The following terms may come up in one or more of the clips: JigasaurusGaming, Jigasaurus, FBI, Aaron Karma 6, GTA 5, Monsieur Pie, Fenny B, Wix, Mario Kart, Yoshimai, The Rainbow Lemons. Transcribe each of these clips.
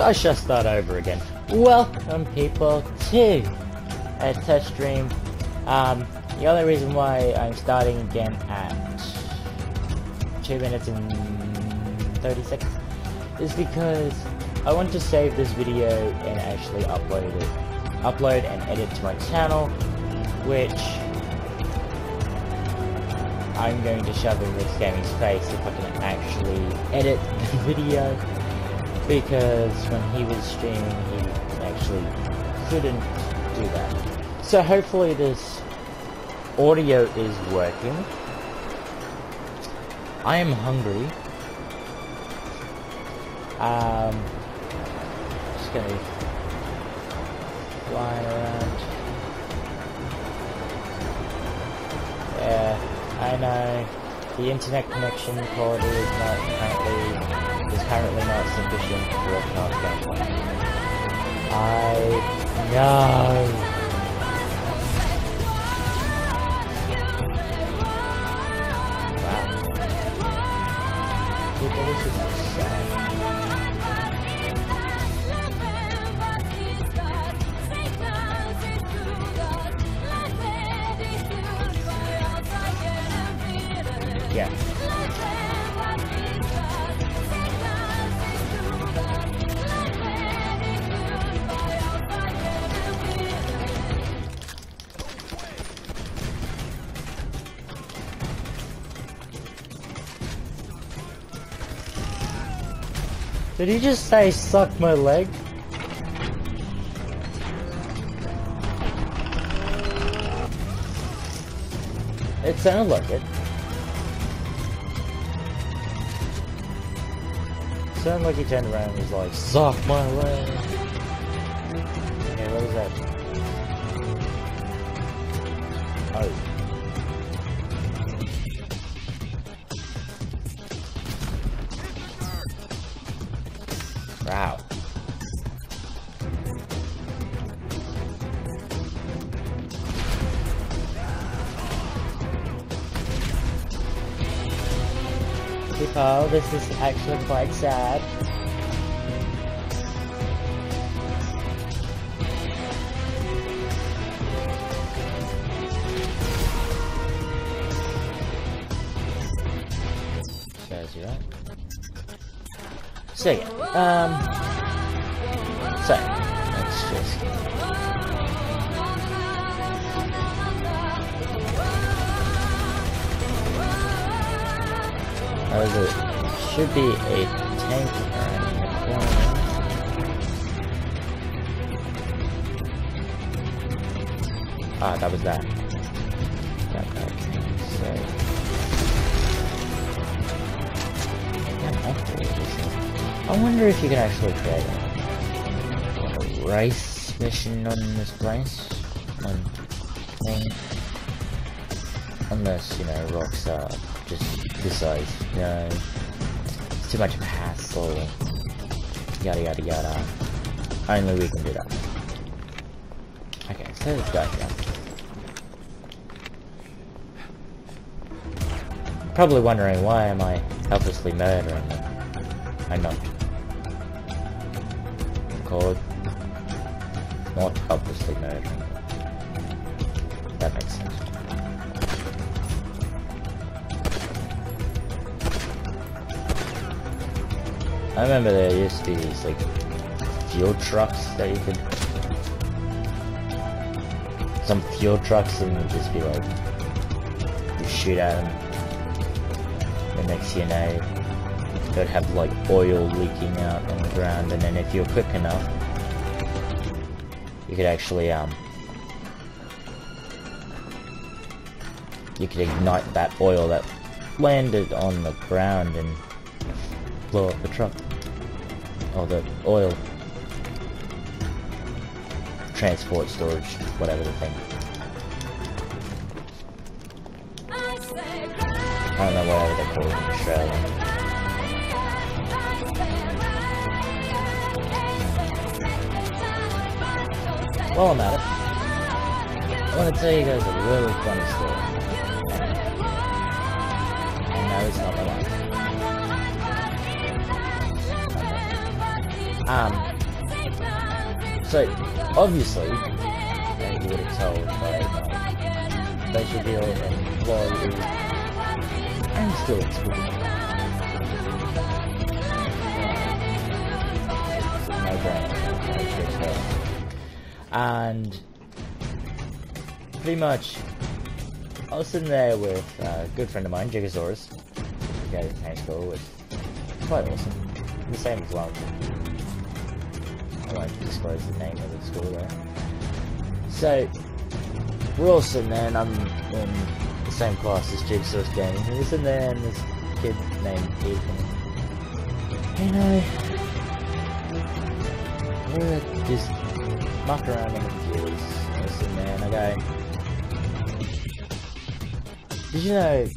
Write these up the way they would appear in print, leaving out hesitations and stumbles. So I should start over again. Welcome people to a test stream. The only reason why I'm starting again at 2 minutes and 30 seconds is because I want to save this video and actually upload and edit to my channel, which I'm going to shove in Rick's Gaming's face if I can actually edit the video, because when he was streaming he actually couldn't do that. So hopefully this audio is working. I am hungry. Just gonna fly around. Yeah, I know the internet connection quality is currently not sufficient for a podcast gameplay. I know. Wow. People, this is sad. Yeah. Did he just say suck my leg? It sounded like it. Sounded like he turned around and was like, suck my leg. Okay, what is that? Oh. Wow. Oh, this is actually quite sad. Shows you that. So yeah, so let's just. It should be a tank and a corner. Ah, that was that. So, I wonder if you can actually create a race mission on this place. Unless, you know, rocks are just decides, you know, it's too much of a hassle, yada yada yada. Only we can do that. Okay, so let's go here. Probably wondering why am I helplessly murdering them. I'm not. Called not helplessly murdering. That makes sense. I remember there used to be these, like, fuel trucks that you could... Some fuel trucks, and you'd just be like... You shoot at them. The next you know, they'd have, like, oil leaking out on the ground, and then if you're quick enough... You could actually, You could ignite that oil that landed on the ground and... blow up the truck. Or the oil transport storage, whatever the thing. I don't know what they're called in Australia. Well, I'm at it. I want to tell you guys a really funny story. And no, it's not my life. So obviously, you would have told by facial reveal and glory, and still it's good. No brainer, no, and pretty much, I was sitting there with a good friend of mine, Jigasaurus, who I go to the school with. Quite awesome. The same as well. I won't disclose the name of the school there. So, we're all sitting there, and I'm in the same class as Jigsaw's Gaming. We're sitting there, and this kid named Ethan, you know, we're just muck around on the computers. I'm sitting there, and I go, did you know,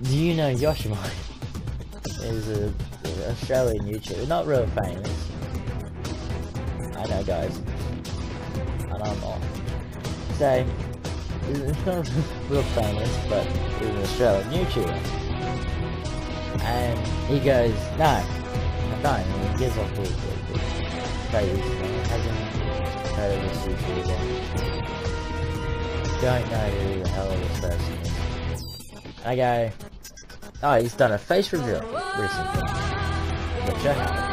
do you know Yoshimai is an Australian YouTuber, not real famous, I know guys, and I'm not, so, it's not real famous, but he's an Australian YouTuber, and he goes, no, I don't, and he gives off all the crazy stuff, hasn't heard of this YouTuber, don't know who the hell this person is. I go, oh, he's done a face reveal recently, which I have.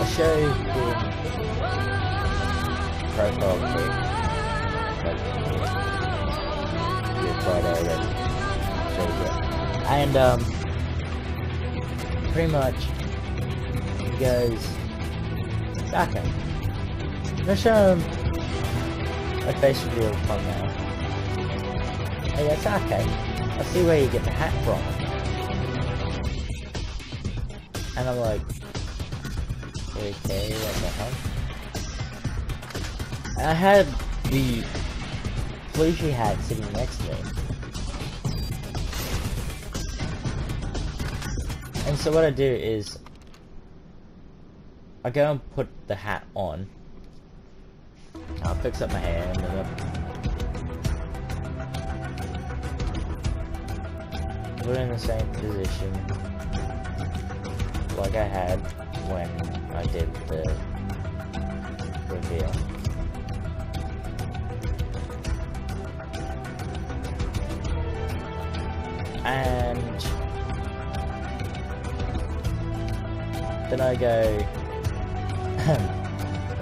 I'll show you the profile pic. You'll try that already. Show you that. And, pretty much, he goes, okay, let's show him a face reveal from now. And he goes, okay, I see where you get the hat from. And I'm like, okay, what the hell? And I had the Plushie hat sitting next to me. And so what I do is, I go and put the hat on. I fix up my hair and then we're in the same position like I had when I did the reveal. And then I go,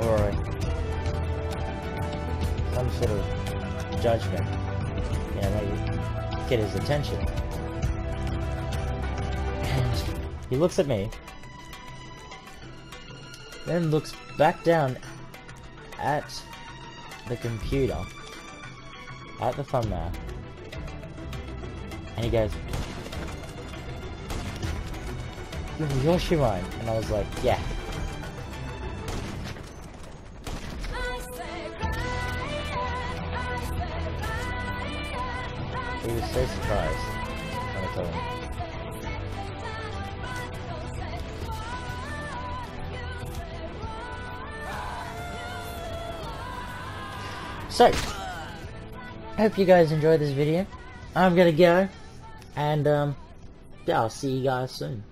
alright, some sort of judgment, you know, maybe get his attention. He looks at me, then looks back down at the computer, at the thumbnail, and he goes, Yoshimai, and I was like, yeah. He was so surprised when I told him. So, hope you guys enjoyed this video. I'm gonna go, and yeah, I'll see you guys soon.